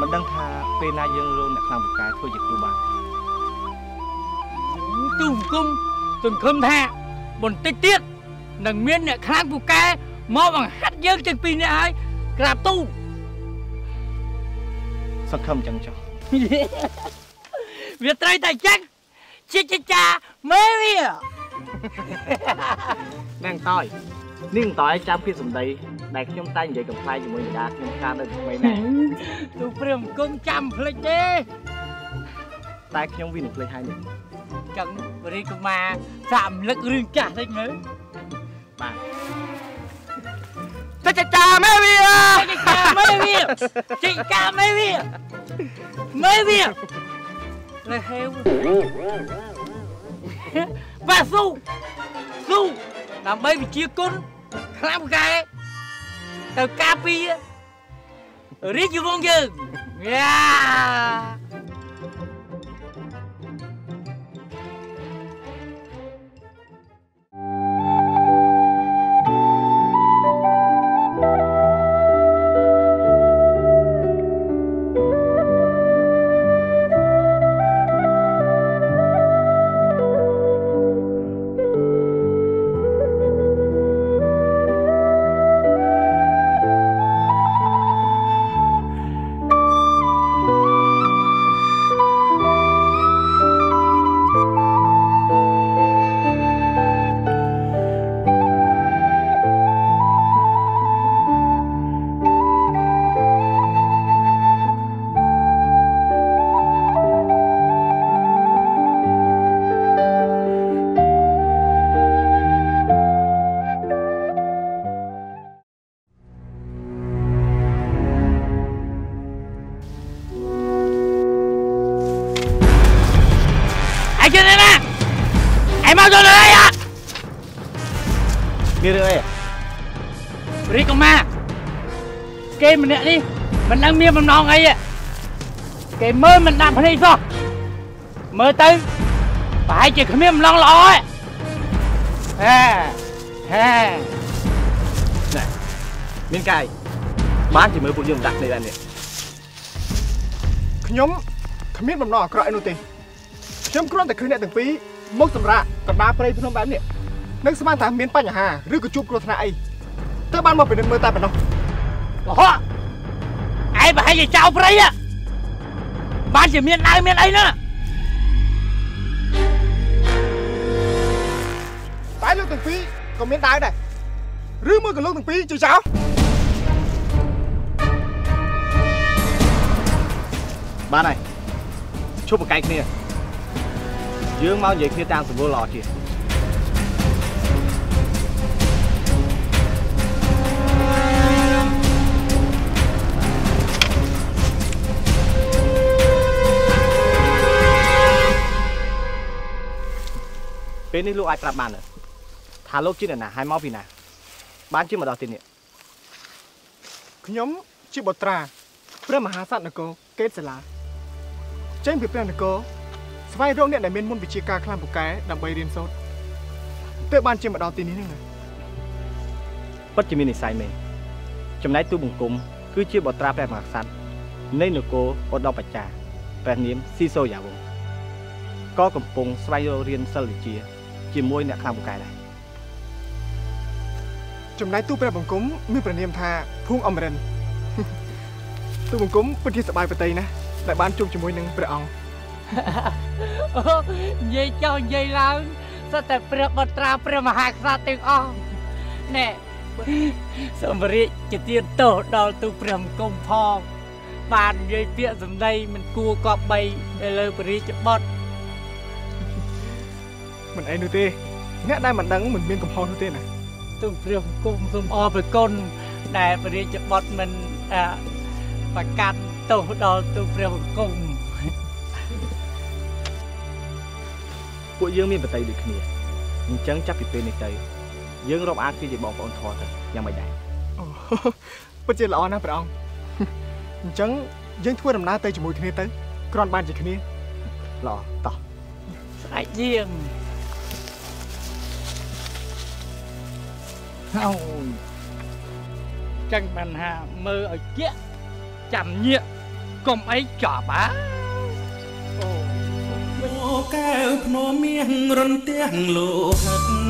มันดังทาเปนายยังโรนคลางบุกการโทษหยิบดูบ้านจุ่มกุ้มจนคุ้มแท้บนเตี้ยๆดังเมียนเนี่ยคลางบุกการมอบังฮัดเยอะจนปีเนี่ยไอ้กราบตู้สักคำจังจังเวียดไตรแต่จังชิชชาเมรีนั่งต่อยนิ่งต่อยจำพี่สมใจแบกช่องใต้ใหญ่กับไฟอยู่มือดาน้ำตาได้ไม่แน่ดูเปรี้ยมก้มจำเพลย์เจ้ตายช่องวินเพลย์ไฮหนึ่งจังบริกรมาสามเล็กเรื่องจ่าได้เงินบ้าชิชชาเมรีชิชชาเมรีชิชชาเมรีเมรีเลยเฮ้ว่าสู้สู้ทำไปไปเชียร์คนคลาบกายแต่กาปีรีจูบงยืนมีเรื่องอะไรรีกมาเกมมันเนี่ยนี่มันนั่งเมียมันนอนไงอ่ะเกมเมื่อมันนำพนิษฐ์ซะเมื่อเต้ไปจีขมิ้นมันนอนร้อยนี่มินไก่บ้านจีเมื่อปุ่นยืมดักในแดนเนี่ยขยมขมิ้นมันนอนกระไรนู่นตีขยมกล้อนแต่คืนเนี่ยถึงปีมุกสำระกับบ้าพนิษฐ์ทุนน้องแบบเนี่ยนักสมานทางเมียนปัญหาหรือกระจุกกระทนาไอ้ถ้าบ้านมาเป็นเมืองตายเป็นน้องก็ฮะไอ้บ้าไอ้เจ้าไปอะบ้านจะเมียนอะไรเมียนไอ้เนอะตายลูกตึงปีก็เมียนตายได้หรือเมื่อกับลูกตึงปีจู่เจ้าบ้านไหนชุบกับไก่เนี่ยยื้อเมาใหญ่คือตามสมบูรณ์หล่อจีเป็นนี่ลูกไอ้กลับมาเนอะทาลูกชิ้นน่ะให้มอพี่นะบ้านชิ้นมาดอติเนี่ยขยมชิ้นบตราเพื่อมหาสัตว์นะโกเกศลาเจ้งผิวเปล่านะโกสบายโรคเนี่ยได้เมนมุนวิจิกาคลามบุกแก่ดำใบเรียนสดเตะบ้านชิ้นมาดอตินี้นึงเลยปัจจุบันในสายเมย์จำได้ตู้บุงกุมคือชิ้นบตราแปลมหาสัตว์ในนะโกอดดอกปัจจาแปลนิมซีโซยาวงก็กำปงสบายโรคเรียนสลิจีจีมวยเนี่ยคลางบุกไก่เลยจำได้ตู้เป็นบังคุ้มมีประเนียมทาพุ่งอมเรนตู้บังคุ้มเป็นที่สบายประเตยนะแต่บ้านจุ่มจีมวยหนึ่งเปล่าเย่เจ้าเย่ล้างสแต่เปลือกบัตราเปลือกมหาศาลติงอ้อแน่สมริจิตเตียนโตดอลตู้เปลือกกุ้งพองบ้านเย่เปียสมได้มันกลัวกอบใบเลยปริจบดมันไอ้นูเต้เนี่ยได้มันดังเหมือนเมียนกับพอนูเต้น่ะตุ้มเปรี้ยวกุ้งตุ้มออไปก้นได้ปริจบดมันประกันโตดอตุ้มเปรี้ยวกุ้งพวกยื่นมีปัจจัยดึกเนี่ยมันจังจับผิดเป็นในใจยื่นรอบอาร์ที่จะบอกว่าอันทอแต่ยังไม่ได้ปัจจัยละอ่อนนะพระองค์มันจังยื่นทั่วดำน้าเตยจมูกขึ้นนี่เตยกรอนบานจิขึ้นนี่หล่อต่อไอ้ยื่นจังปัญหาเมื่อเกี้ยจำเนี่ย ก็ไม่จบอ่ะโอ้แก้วพนมเมียงรนเตียงโลหะ